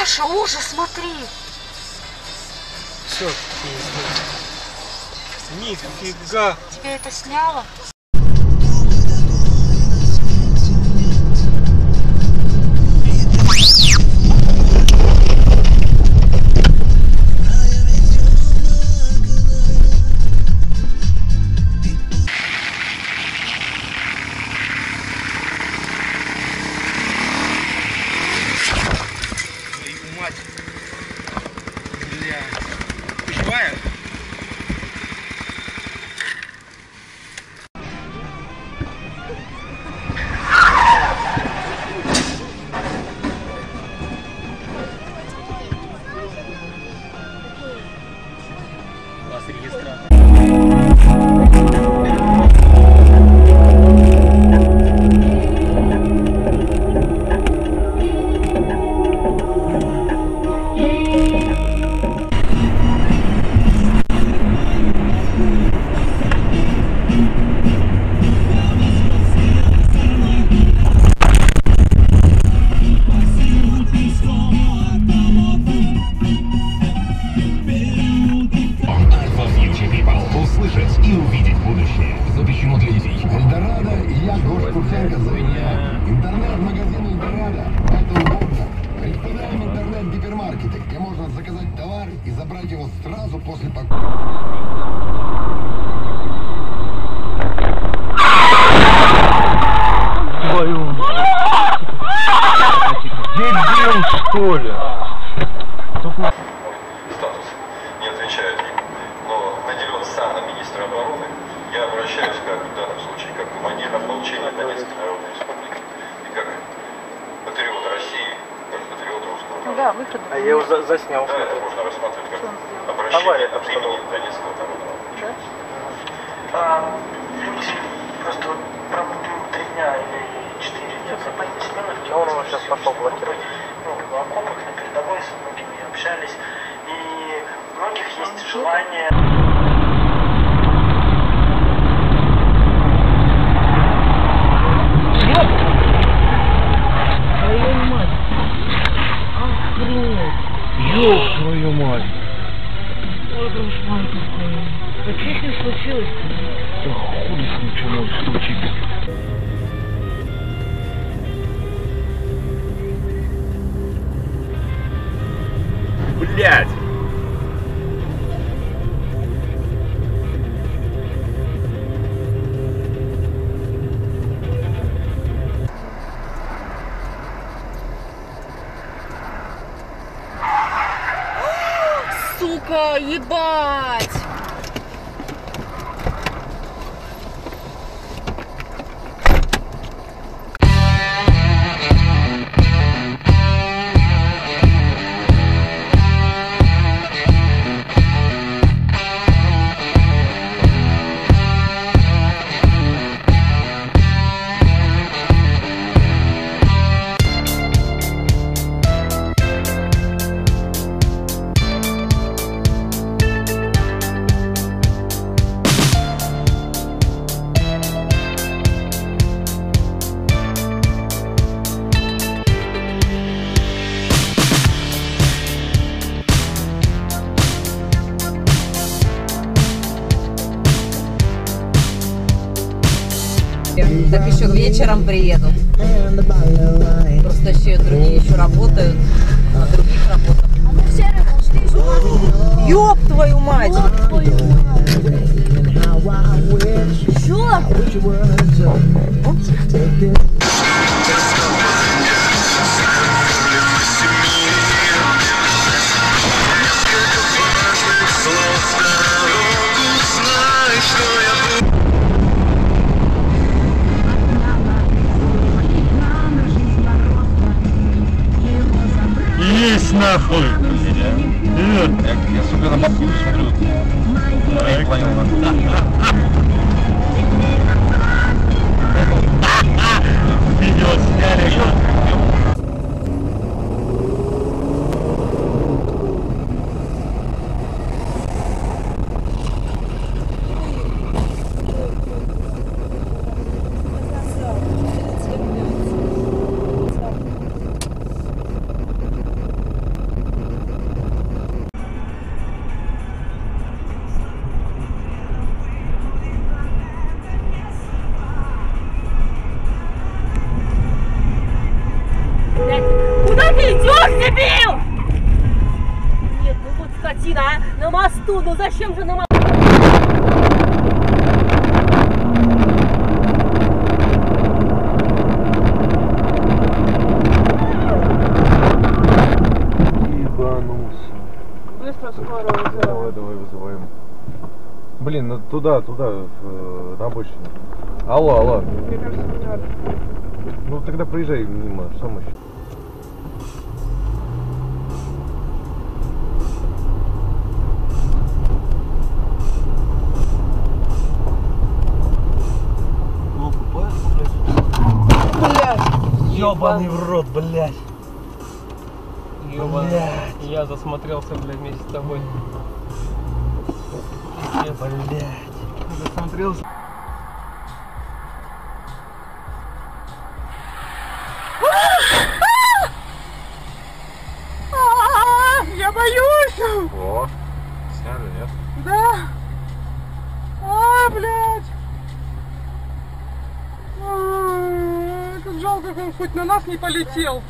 Саша, ужас, смотри. Все, нифига. Тебе это сняло? Ебать! Так еще вечером приедут. Просто еще другие еще работают. На других работах. А мы все работали еще мало. Ёб твою мать! Ёб твою мать! Ёб! Есть нахуй! Я супер на бабку смотрю. Я планил нахуй. Видео сняли. Куда ты идешь, дебил? Нет, ну вот скотина, а? На мосту, ну зачем же на мосту? Ебанулся. Быстро скорую вызываем. Давай вызываем. Блин, ну туда, на обочину. Алло. Мне кажется, не надо. Ну тогда проезжай мимо, что мы еще? Ну, блядь! Ёбаный в рот, блядь! Ёбаный, я засмотрелся, блядь, вместе с тобой. Блядь, засмотрелся. Я боюсь! О, сняли, нет? Да! А, блядь! Как жалко, как он хоть на нас не полетел!